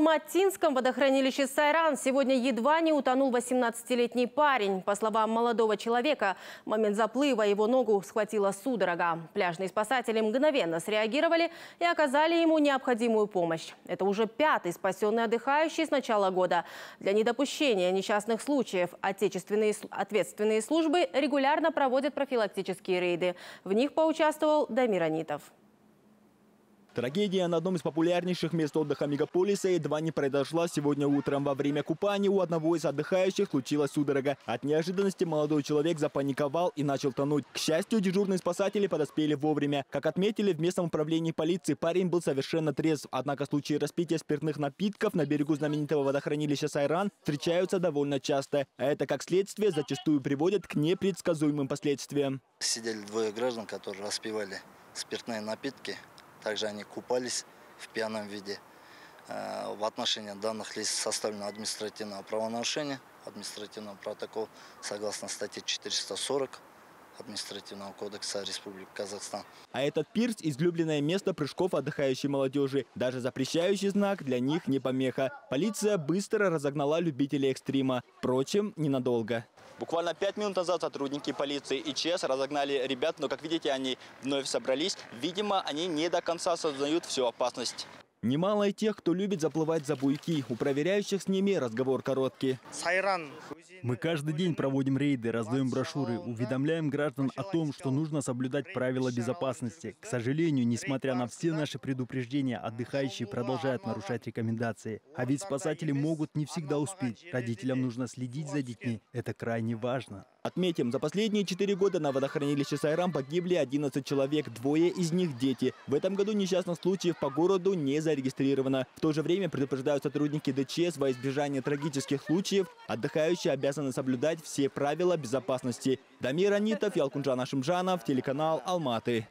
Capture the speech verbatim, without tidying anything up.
алматинском водохранилище Сайран сегодня едва не утонул восемнадцатилетний парень. По словам молодого человека, в момент заплыва его ногу схватила судорога. Пляжные спасатели мгновенно среагировали и оказали ему необходимую помощь. Это уже пятый спасенный отдыхающий с начала года. Для недопущения несчастных случаев отечественные ответственные службы регулярно проводят профилактические рейды. В них поучаствовал Дамир Анитов. Трагедия на одном из популярнейших мест отдыха мегаполиса едва не произошла сегодня утром. Во время купания у одного из отдыхающих случилась судорога. От неожиданности молодой человек запаниковал и начал тонуть. К счастью, дежурные спасатели подоспели вовремя. Как отметили в местном управлении полиции, парень был совершенно трезв. Однако случаи распития спиртных напитков на берегу знаменитого водохранилища Сайран встречаются довольно часто. А это, как следствие, зачастую приводит к непредсказуемым последствиям. Сидели двое граждан, которые распивали спиртные напитки. Также они купались в пьяном виде. В отношении данных лиц составлено административное правонарушение, административный протокол согласно статье четыреста сорок Административного кодекса Республики Казахстан. А этот пирс – излюбленное место прыжков отдыхающей молодежи. Даже запрещающий знак для них не помеха. Полиция быстро разогнала любителей экстрима. Впрочем, ненадолго. Буквально пять минут назад сотрудники полиции и ЧС разогнали ребят, но, как видите, они вновь собрались. Видимо, они не до конца осознают всю опасность. Немало и тех, кто любит заплывать за буйки. У проверяющих с ними разговор короткий. Мы каждый день проводим рейды, раздаем брошюры, уведомляем граждан о том, что нужно соблюдать правила безопасности. К сожалению, несмотря на все наши предупреждения, отдыхающие продолжают нарушать рекомендации. А ведь спасатели могут не всегда успеть. Родителям нужно следить за детьми. Это крайне важно. Отметим, за последние четыре года на водохранилище Сайран погибли одиннадцать человек, двое из них дети. В этом году несчастных случаев по городу не зарегистрировано. В то же время, предупреждают сотрудники ДЧС, во избежание трагических случаев отдыхающие обязаны соблюдать все правила безопасности. Дамир Анитов, Ялкунжан Шумжанов, телеканал Алматы.